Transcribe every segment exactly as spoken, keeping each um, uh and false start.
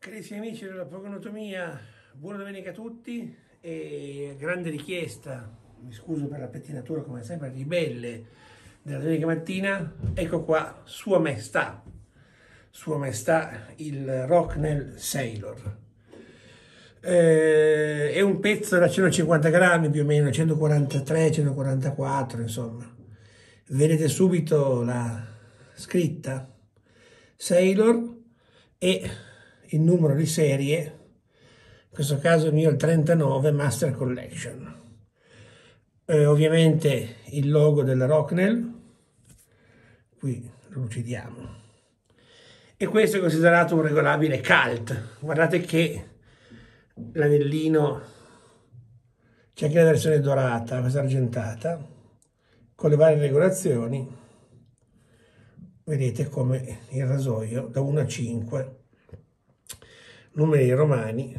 Carissimi amici della Pogonotomia, buona domenica a tutti e grande richiesta, mi scuso per la pettinatura come sempre ribelle della domenica mattina, ecco qua Sua Maestà, Sua Maestà il Rocnel Sailor. Eh, è un pezzo da centocinquanta grammi più o meno, centoquarantatré centoquarantaquattro insomma. Vedete subito la scritta Sailor e il numero di serie, in questo caso il mio è il trentanove Master Collection. Eh, ovviamente il logo della Rocnel, qui lo lucidiamo, e questo è considerato un regolabile cult. Guardate che l'anellino, c'è anche la versione dorata, questa argentata, con le varie regolazioni. Vedete come il rasoio da uno a cinque, numeri romani,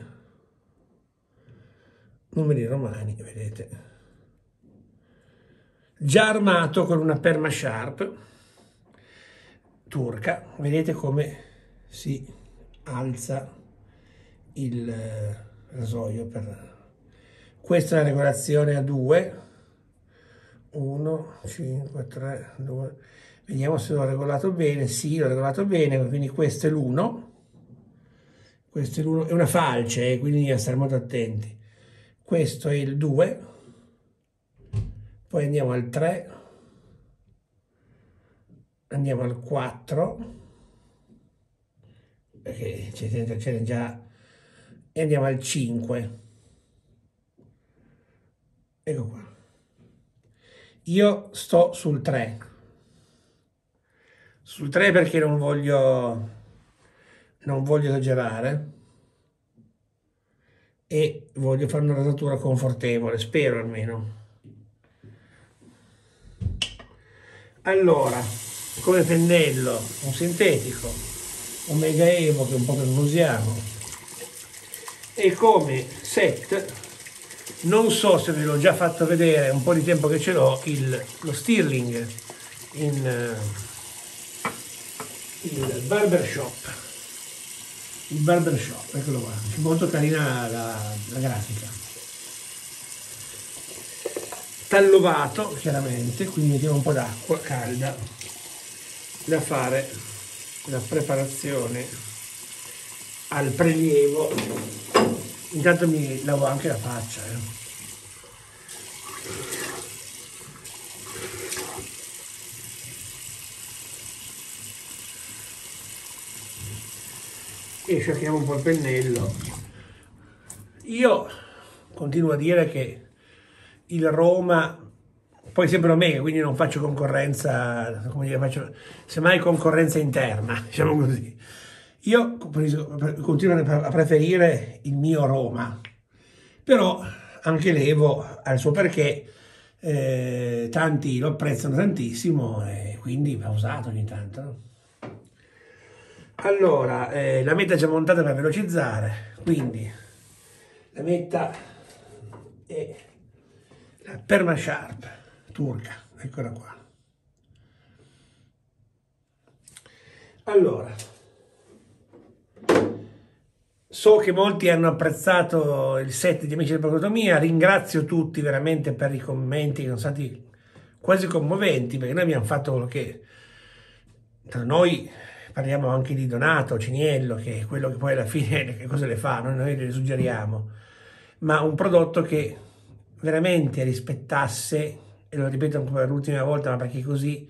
numeri romani, vedete, già armato con una Permasharp turca. Vedete come si alza il rasoio per... Questa è la regolazione a due, uno, cinque, tre, due, vediamo se l'ho regolato bene. Sì, l'ho regolato bene, quindi questo è l'uno, questo è l'uno, è una falce, eh, quindi stare molto attenti. Questo è il due, poi andiamo al tre, andiamo al quattro, perché c'è dentro, c'è già, e andiamo al cinque, ecco qua. Io sto sul tre, sul tre perché non voglio, non voglio esagerare e voglio fare una rasatura confortevole, spero almeno. Allora, come pennello, un sintetico, Omega Evo che un po' che non usiamo, e come set... Non so se ve l'ho già fatto vedere, un po' di tempo che ce l'ho, lo Stirling in uh, il Barbershop. Il Barbershop, eccolo qua, è molto carina la, la grafica. Tallovato, chiaramente, quindi mettiamo un po' d'acqua calda da fare la preparazione al prelievo. Intanto mi lavo anche la faccia. Eh. E sciacchiamo un po' il pennello. Io continuo a dire che il Roma, poi sempre Omega, quindi non faccio concorrenza, come dire, faccio semmai concorrenza interna, diciamo così. Io continuo a preferire il mio Roma, però anche l'Evo ha il suo perché, eh, tanti lo apprezzano tantissimo e quindi va usato ogni tanto. No? Allora, eh, la meta è già montata per velocizzare, quindi la meta è la Permasharp turca, eccola qua. Allora... So che molti hanno apprezzato il set di Amici della Pogonotomia, ringrazio tutti veramente per i commenti che sono stati quasi commoventi, perché noi abbiamo fatto quello che... Tra noi parliamo anche di Donato Ciniello, che è quello che poi alla fine che cosa le fa, noi, noi le suggeriamo, ma un prodotto che veramente rispettasse, e lo ripeto per l'ultima volta, ma perché così,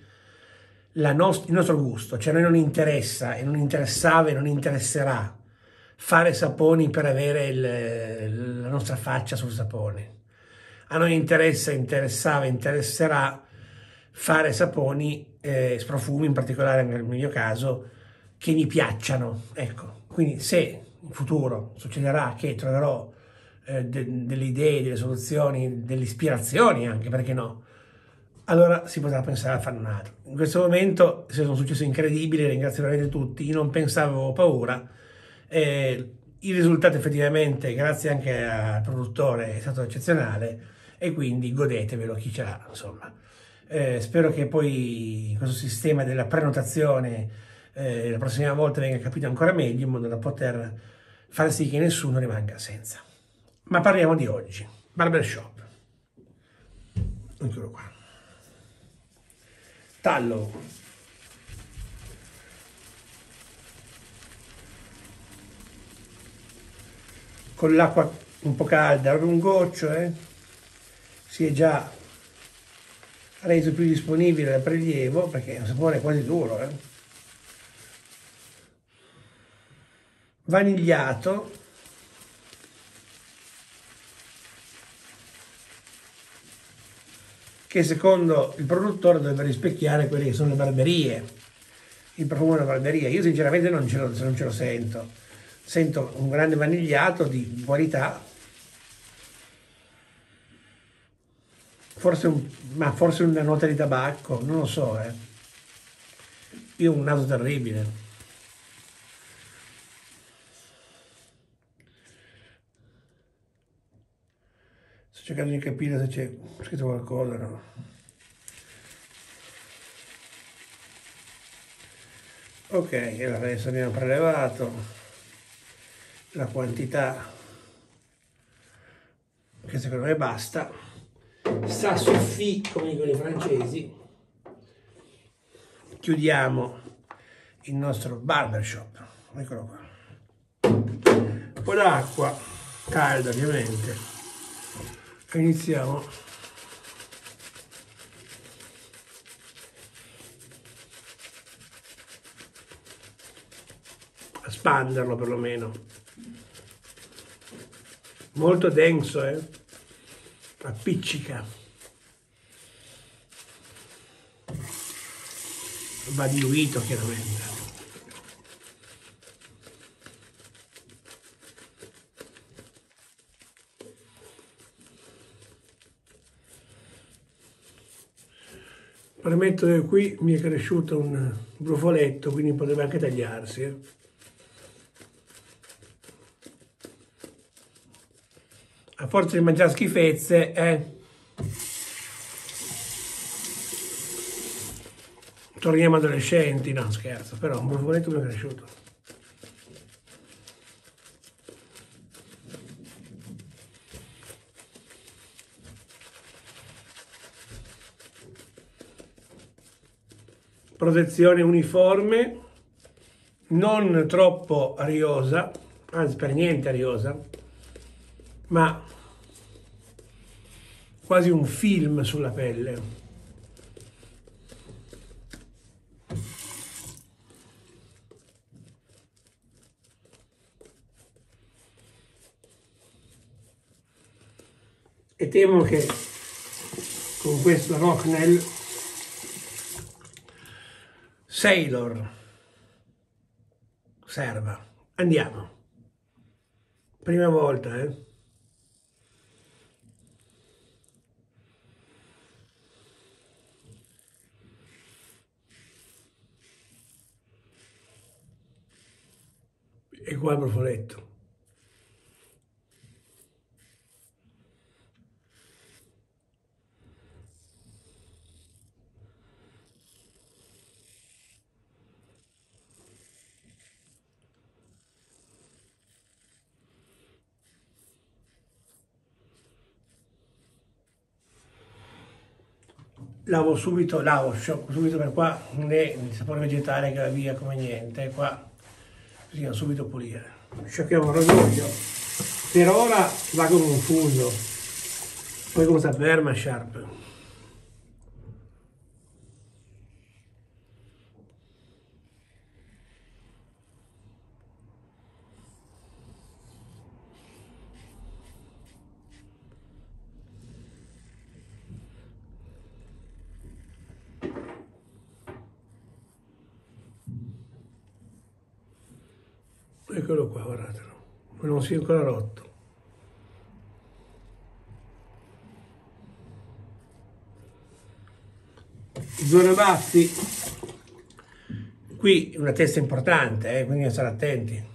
la nost- il nostro gusto, cioè a noi non interessa e non interessava e non interesserà fare saponi per avere il, la nostra faccia sul sapone. A noi interessa, interessava, interesserà fare saponi, eh, sprofumi in particolare nel mio caso, che mi piacciano. Ecco, quindi se in futuro succederà che troverò eh, de, delle idee, delle soluzioni, delle ispirazioni anche, perché no, allora si potrà pensare a fare un altro. In questo momento, se sono successo incredibile, ringrazio veramente tutti, io non pensavo, avevo paura. Eh, il risultato effettivamente, grazie anche al produttore, è stato eccezionale e quindi godetevelo chi ce l'ha, insomma. Eh, spero che poi questo sistema della prenotazione eh, la prossima volta venga capito ancora meglio, in modo da poter far sì che nessuno rimanga senza. Ma parliamo di oggi, barbershop. Eccolo qua. Tallo. Con l'acqua un po' calda, un goccio, eh, si è già reso più disponibile al prelievo, perché è un sapone quasi duro, eh. Vanigliato. Che secondo il produttore dovrebbe rispecchiare quelle che sono le barberie, il profumo della barberia. Io sinceramente non ce lo, non ce lo sento, sento un grande vanigliato di qualità, forse un, ma forse una nota di tabacco, non lo so, eh. Io ho un naso terribile. Cercando di capire se c'è scritto qualcosa, no? Ok, adesso abbiamo prelevato la quantità che secondo me basta. Sta suffi, come dicono i francesi. Chiudiamo il nostro barbershop. Eccolo qua. Un po' d'acqua calda, ovviamente. Iniziamo. A spanderlo perlomeno. Molto denso, eh? Appiccica. Va diluito chiaramente. Premetto che qui mi è cresciuto un brufoletto, quindi poteva anche tagliarsi. Eh. A forza di mangiare schifezze, eh. Torniamo adolescenti, no scherzo, però un brufoletto mi è cresciuto. Protezione uniforme, non troppo ariosa, anzi per niente ariosa, ma quasi un film sulla pelle. E temo che con questo Rocnel Sailor serva. Andiamo. Prima volta, eh. E qua il brufoletto. Lavo subito, lavo, sciocco subito, per qua non è il sapore vegetale che va via come niente, qua bisogna subito pulire. Sciocchiamo il rasoio, per ora va con un fuso, poi con questa Permasharp. Eccolo qua, guardatelo, non si è ancora rotto. Zona baffi, qui una testa importante, eh, quindi stare attenti.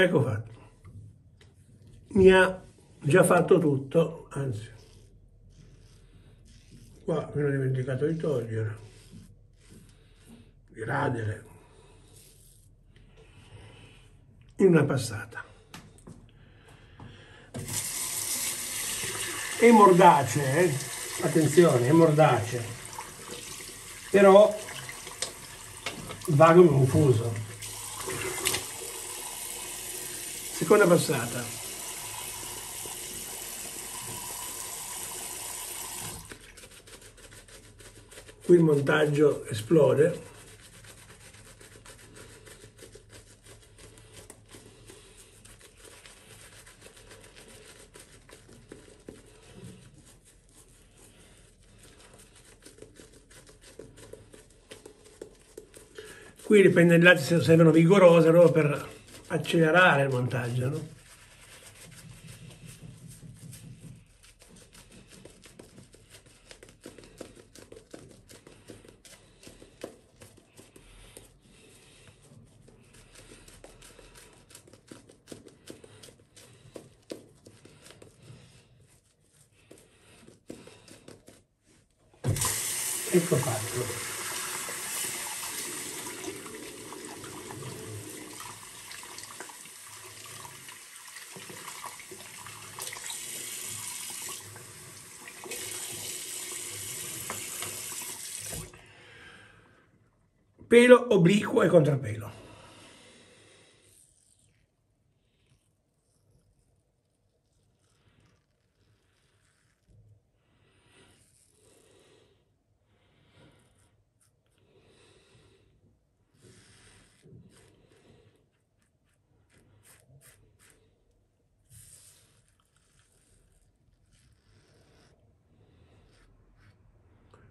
Ecco fatto. Mi ha già fatto tutto, anzi, qua me l'ho dimenticato di togliere, di radere, in una passata. È mordace, eh? Attenzione, è mordace, però va come un fuso. Seconda passata. Qui il montaggio esplode. Qui le pennellate servono vigorose proprio per accelerare il montaggio, no? Ecco fatto. Pelo obliquo e contrapelo.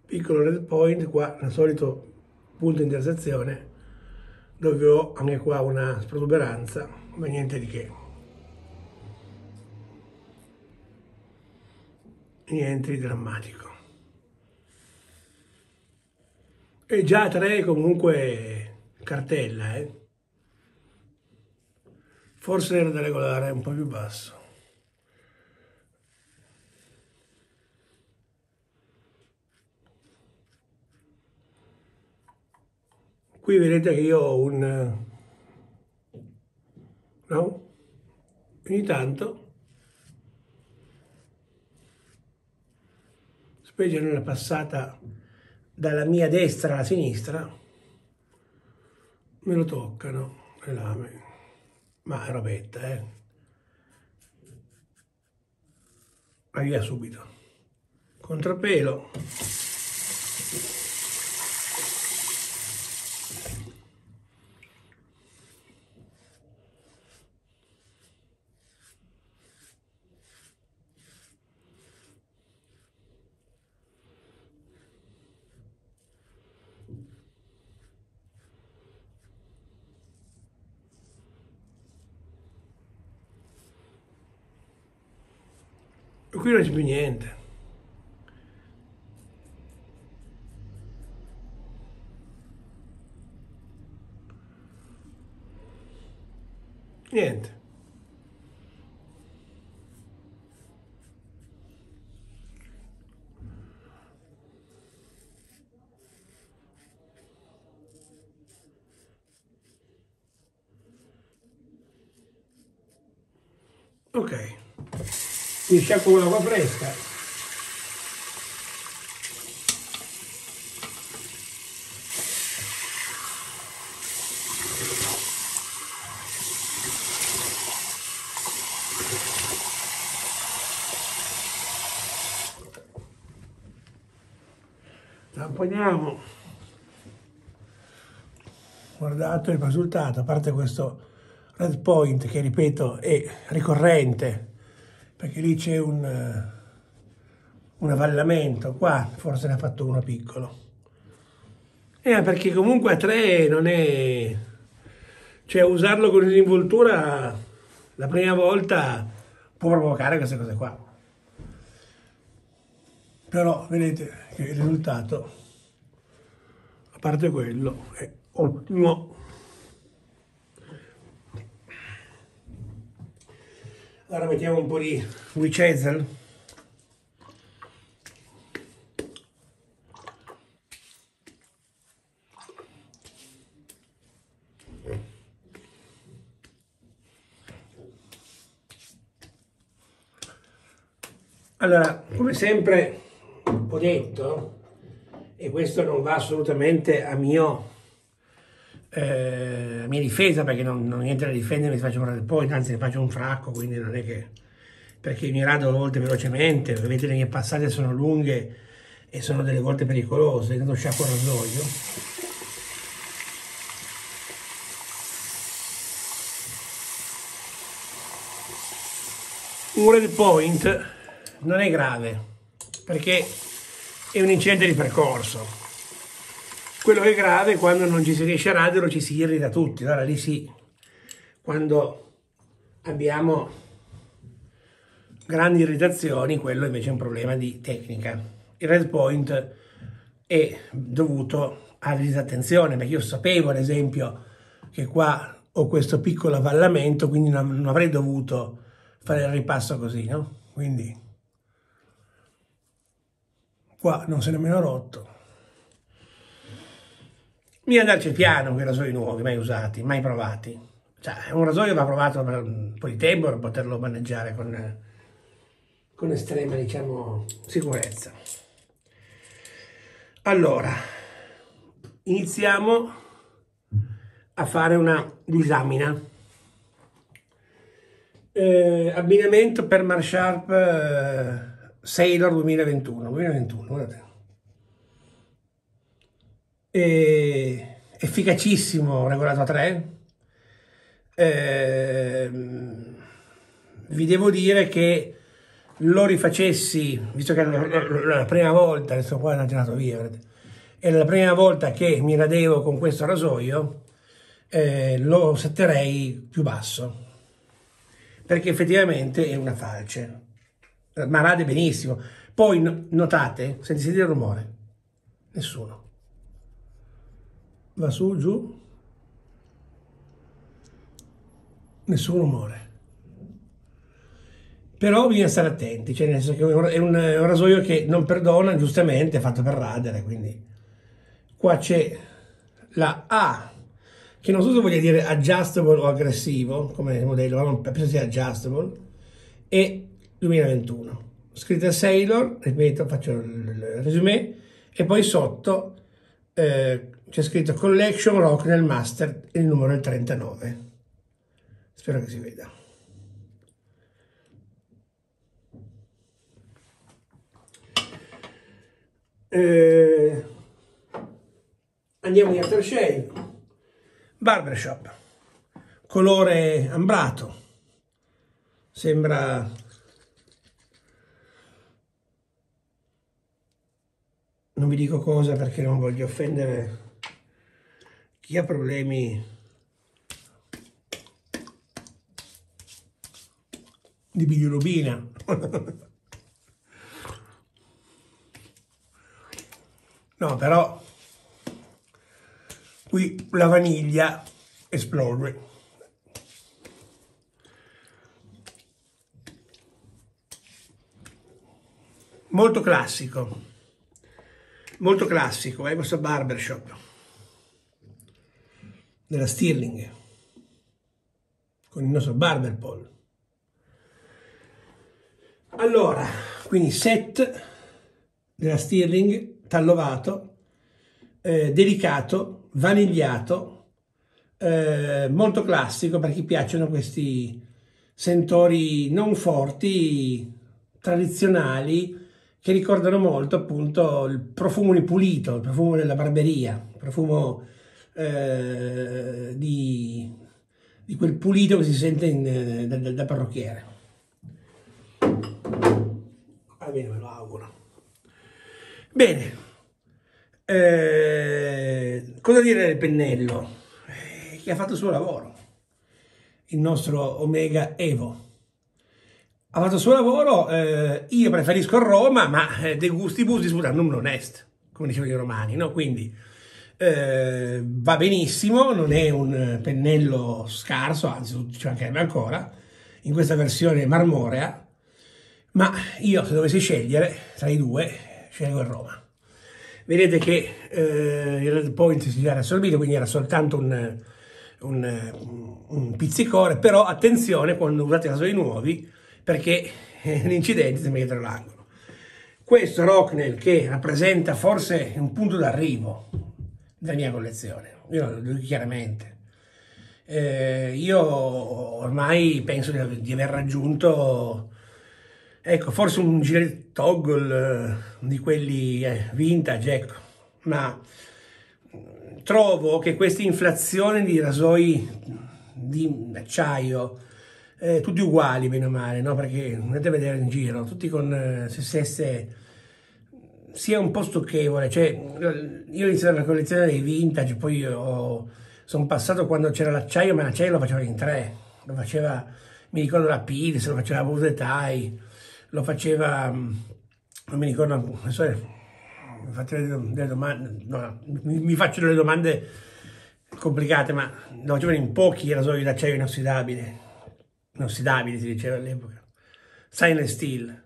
Piccolo red point qua, al solito punto di intersezione, dove ho anche qua una protuberanza, ma niente di che, niente di drammatico. E già tre comunque cartella, eh? Forse era da regolare un po' più basso. Qui vedete che io ho un, no? Ogni tanto, specie nella passata dalla mia destra alla sinistra, me lo toccano le lame, ma è robetta, eh? Ma via subito. Contrapelo. Qui non c'è più niente. Niente. Ok. Mi sciacquo con l'acqua fresca. Tamponiamo. Guardate il risultato, a parte questo red point che, ripeto, è ricorrente, perché lì c'è un, un avvallamento, qua forse ne ha fatto uno piccolo. Eh, perché comunque a tre non è... Cioè, usarlo con l'involtura la prima volta può provocare queste cose qua. Però vedete che il risultato, a parte quello, è ottimo. Ora mettiamo un po' di Wichesel. Allora, come sempre ho detto, e questo non va assolutamente a mio... Eh, mia difesa, perché non, non niente da difendere, mi faccio un poi, anzi ne faccio un fracco, quindi non è che, perché mi rado a volte velocemente, ovviamente le mie passate sono lunghe e sono delle volte pericolose, intanto sciacquo il rasoio. Un red point non è grave, perché è un incidente di percorso. Quello che è grave è quando non ci si riesce a radere, ci si irrita tutti. Allora lì sì, quando abbiamo grandi irritazioni, quello invece è un problema di tecnica. Il red point è dovuto alla disattenzione, perché io sapevo ad esempio che qua ho questo piccolo avvallamento, quindi non avrei dovuto fare il ripasso così, no? Quindi qua non si è nemmeno rotto. Bisogna andarci piano con i rasoi nuovi, mai usati, mai provati. Cioè, un rasoio va provato per un po' di tempo per poterlo maneggiare con, con estrema, diciamo, sicurezza. Allora, iniziamo a fare una disamina. Eh, abbinamento Permasharp eh, Sailor duemilaventuno. duemilaventuno, guardate. Eh, efficacissimo, regolato a tre. Eh, vi devo dire che lo rifacessi, visto che era la prima volta, adesso qua è andato via, era la prima volta che mi radevo con questo rasoio, eh, lo setterei più basso, perché effettivamente è una falce, ma rade benissimo. Poi notate, sentite il rumore, nessuno. Va su, giù, nessun rumore. Però bisogna stare attenti, cioè nel senso che è un, è un rasoio che non perdona, giustamente, è fatto per radere, quindi qua c'è la A, che non so se voglia dire adjustable o aggressivo, come modello, ma penso sia adjustable, e duemilaventuno. Scritta Sailor, ripeto, faccio il resume, e poi sotto... Eh, c'è scritto Collection Rocnel Master, il numero è trentanove. Spero che si veda. Eh, andiamo in aftershave. Barbershop. Colore ambrato. Sembra... Non vi dico cosa perché non voglio offendere... Chi ha problemi di bilirubina? No, però qui la vaniglia esplode. Molto classico, molto classico, eh, questo barbershop. Della Stirling con il nostro barber pole. Allora, quindi set della Stirling, tallovato, eh, delicato, vanigliato, eh, molto classico per chi piacciono questi sentori non forti, tradizionali, che ricordano molto appunto il profumo ripulito, il profumo della barberia, il profumo Eh, di, di quel pulito che si sente in, da, da parrucchiere, almeno me lo auguro. Bene, eh, cosa dire del pennello, eh, che ha fatto il suo lavoro, il nostro Omega Evo ha fatto il suo lavoro. Eh, io preferisco Roma, ma eh, de gustibus disputandum non est, come dicevano i romani, no? Quindi Eh, va benissimo, non è un pennello scarso, anzi ci mancherebbe ancora, in questa versione marmorea, ma io se dovessi scegliere tra i due scelgo il Roma. Vedete che eh, il red point si era assorbito, quindi era soltanto un, un, un pizzicore, però attenzione quando usate rasoi nuovi, perché eh, l'incidente si mette dietro l'angolo. Questo Rocnel, che rappresenta forse un punto d'arrivo della mia collezione, io lo dico chiaramente. Eh, io ormai penso di, di aver raggiunto, ecco, forse un gilet toggle eh, di quelli eh, vintage, ecco, ma trovo che questa inflazione di rasoi di acciaio, eh, tutti uguali bene o male, no? Perché andate a vedere in giro, tutti con eh, se stesse, sia un po' stucchevole. Cioè, io ho iniziato la collezione dei vintage, poi ho... sono passato quando c'era l'acciaio, ma l'acciaio lo faceva in tre, lo faceva, mi ricordo la Pilis, lo faceva Busetai, lo faceva, non mi ricordo, non so, mi, faccio delle domande, no, mi, mi faccio delle domande complicate, ma lo facevano in pochi rasoi d'acciaio inossidabile, inossidabile si diceva all'epoca, stainless steel,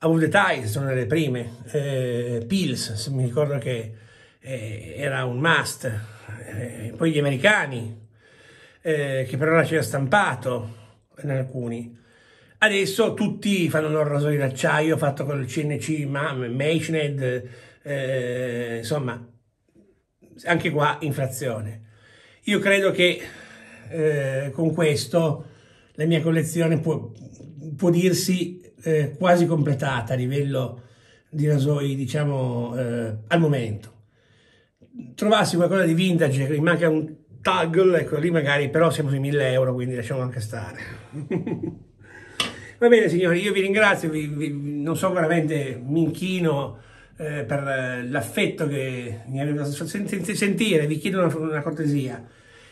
Busetai sono le prime, eh, Pils, se mi ricordo che eh, era un must. Eh, poi gli americani, eh, che però l'aveva stampato in alcuni. Adesso tutti fanno il loro rasoio d'acciaio fatto con il C N C, Machined, eh, insomma, anche qua inflazione. Io credo che eh, con questo la mia collezione può, può dirsi eh, quasi completata a livello di rasoi, diciamo, eh, al momento. Trovassi qualcosa di vintage, mi manca un toggle, ecco lì magari, però siamo sui mille euro, quindi lasciamo anche stare. Va bene signori, io vi ringrazio, vi, vi, non so, veramente mi inchino eh, per l'affetto che mi avete fatto sentire. Vi chiedo una, una cortesia: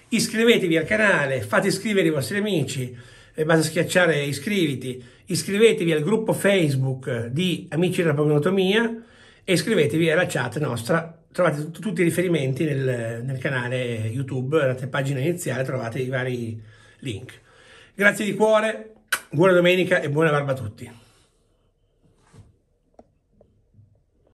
iscrivetevi al canale, fate iscrivere i vostri amici, eh, basta schiacciare iscriviti, iscrivetevi al gruppo Facebook di Amici della Pogonotomia e iscrivetevi alla chat nostra. Trovate tutti i riferimenti nel, nel canale YouTube, nella pagina iniziale trovate i vari link. Grazie di cuore, buona domenica e buona barba a tutti.